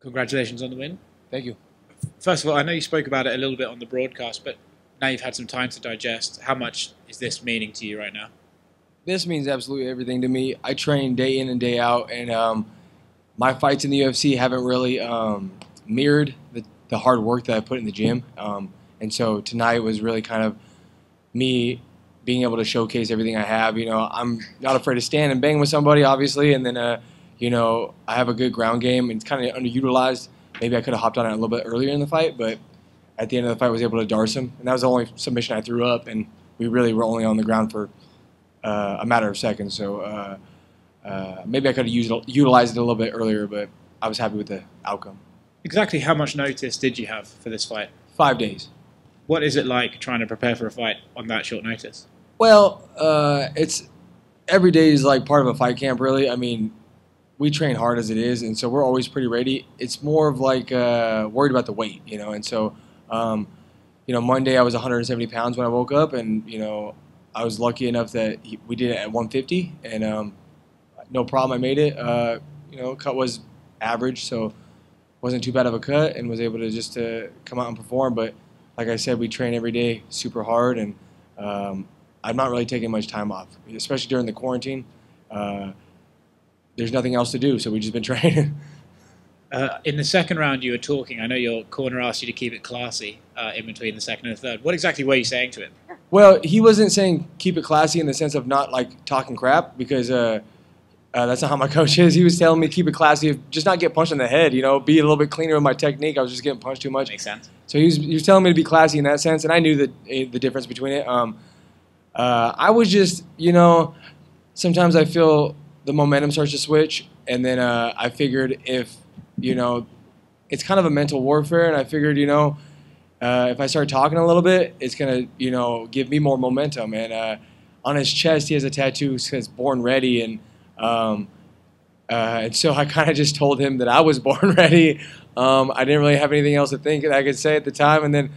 Congratulations on the win. Thank you. First of all, I know you spoke about it a little bit on the broadcast, but now you've had some time to digest. How much is this meaning to you right now? This means absolutely everything to me. I train day in and day out, and my fights in the UFC haven't really mirrored the hard work that I put in the gym. And so tonight was really kind of me being able to showcase everything I have. You know, I'm not afraid to stand and bang with somebody, obviously, and then, you know, I have a good ground game. It's kind of underutilized. Maybe I could have hopped on it a little bit earlier in the fight, but at the end of the fight I was able to darce him. And that was the only submission I threw up, and we really were only on the ground for a matter of seconds. So maybe I could have utilized it a little bit earlier, but I was happy with the outcome. Exactly how much notice did you have for this fight? 5 days. What is it like trying to prepare for a fight on that short notice? Well, it's every day is like part of a fight camp, really. I mean, we train hard as it is, and so we're always pretty ready. It's more of like worried about the weight, you know. And so, you know, Monday I was 170 pounds when I woke up, and you know, I was lucky enough that we did it at 150, and no problem. I made it. You know, cut was average, so wasn't too bad of a cut, and was able to just come out and perform. But like I said, we train every day super hard, and I'm not really taking much time off, especially during the quarantine. There's nothing else to do, so we've just been training. In the second round you were talking, I know your corner asked you to keep it classy in between the second and the third. What exactly were you saying to him? Well, he wasn't saying keep it classy in the sense of not like talking crap, because that's not how my coach is. He was telling me keep it classy, just not get punched in the head, you know, be a little bit cleaner with my technique. I was just getting punched too much. Makes sense. So he was telling me to be classy in that sense, and I knew the difference between it. I was just, you know, sometimes I feel the momentum starts to switch, and then I figured if, you know, it's kind of a mental warfare, and I figured, you know, if I start talking a little bit, it's going to, you know, give me more momentum. And on his chest, he has a tattoo that says Born Ready, and so I kind of just told him that I was born ready. I didn't really have anything else to think that I could say at the time, and then,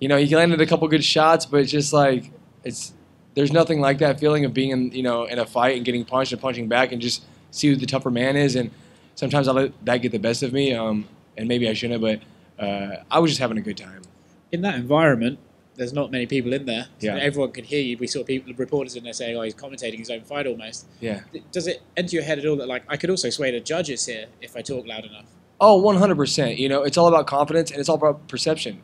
you know, he landed a couple good shots, but it's just like, it's, there's nothing like that feeling of being in, you know, in a fight and getting punched and punching back and just see who the tougher man is. And sometimes I let that get the best of me, and maybe I shouldn't have, but I was just having a good time. In that environment, there's not many people in there. Yeah. Everyone could hear you. We saw people, reporters in there saying, oh, he's commentating his own fight almost. Yeah. Does it enter your head at all that, like, I could also sway the judges here if I talk loud enough? Oh, 100%. You know, it's all about confidence, and it's all about perception.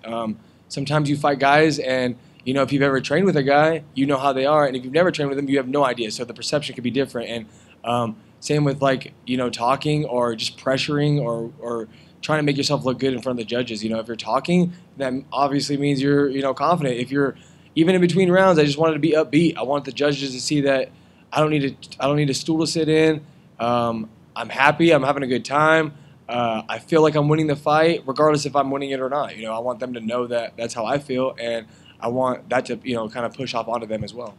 Sometimes you fight guys and, you know, if you've ever trained with a guy, you know how they are. And if you've never trained with them, you have no idea. So the perception could be different. And same with, like, you know, talking or just pressuring or trying to make yourself look good in front of the judges. You know, if you're talking, that obviously means you're, you know, confident. If you're even in between rounds, I just wanted to be upbeat. I want the judges to see that I don't need a stool to sit in. I'm happy. I'm having a good time. I feel like I'm winning the fight, regardless if I'm winning it or not. You know, I want them to know that that's how I feel, and I want that to, you know, kind of push off onto them as well.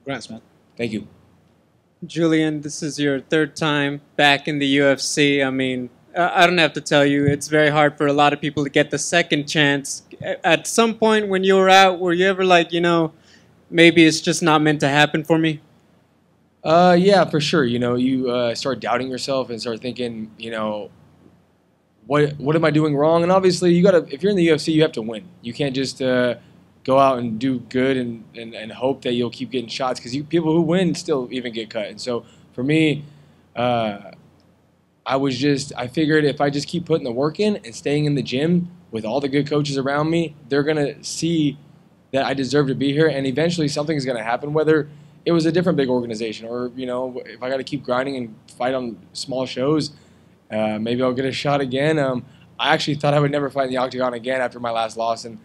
Congrats, man. Thank you. Julian, this is your third time back in the UFC. I mean, I don't have to tell you, it's very hard for a lot of people to get the second chance. At some point when you were out, were you ever like, you know, maybe it's just not meant to happen for me? Yeah, for sure. You know, you start doubting yourself and start thinking, you know, what am I doing wrong? And obviously, you gotta, if you're in the UFC, you have to win. You can't just go out and do good and hope that you'll keep getting shots, because people who win still even get cut. And so for me, I figured if I just keep putting the work in and staying in the gym with all the good coaches around me, they're going to see that I deserve to be here, and eventually something's going to happen, whether it was a different big organization or, you know, if I got to keep grinding and fight on small shows, maybe I'll get a shot again. I actually thought I would never fight in the Octagon again after my last loss, and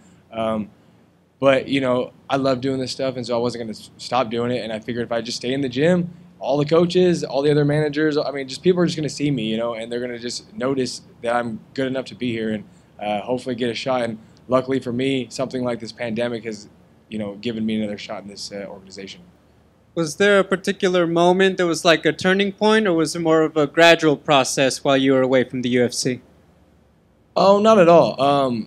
but, you know, I love doing this stuff, and so I wasn't going to stop doing it, and I figured if I just stay in the gym, all the coaches, all the other managers, I mean, just people are just going to see me, you know, and they're going to just notice that I'm good enough to be here and hopefully get a shot. And luckily for me, something like this pandemic has, you know, given me another shot in this organization. Was there a particular moment that was like a turning point, or was it more of a gradual process while you were away from the UFC? Oh, not at all.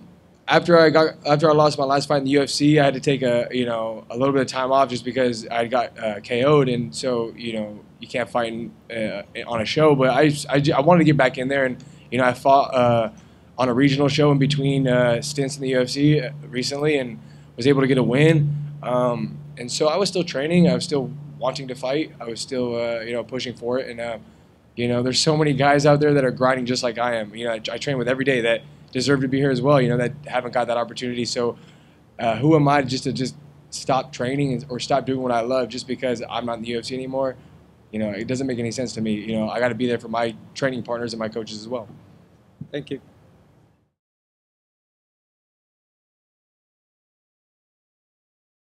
After I lost my last fight in the UFC, I had to take a little bit of time off just because I got KO'd, and so, you know, you can't fight on a show. But I wanted to get back in there, and You know, I fought on a regional show in between stints in the UFC recently and was able to get a win. And so I was still training. I was still wanting to fight. I was still, you know, pushing for it. And, you know, there's so many guys out there that are grinding just like I am. You know, I train with every day that deserve to be here as well, you know, that haven't got that opportunity. So who am I just to just stop training or stop doing what I love just because I'm not in the UFC anymore? You know, it doesn't make any sense to me. You know, I got to be there for my training partners and my coaches as well. Thank you.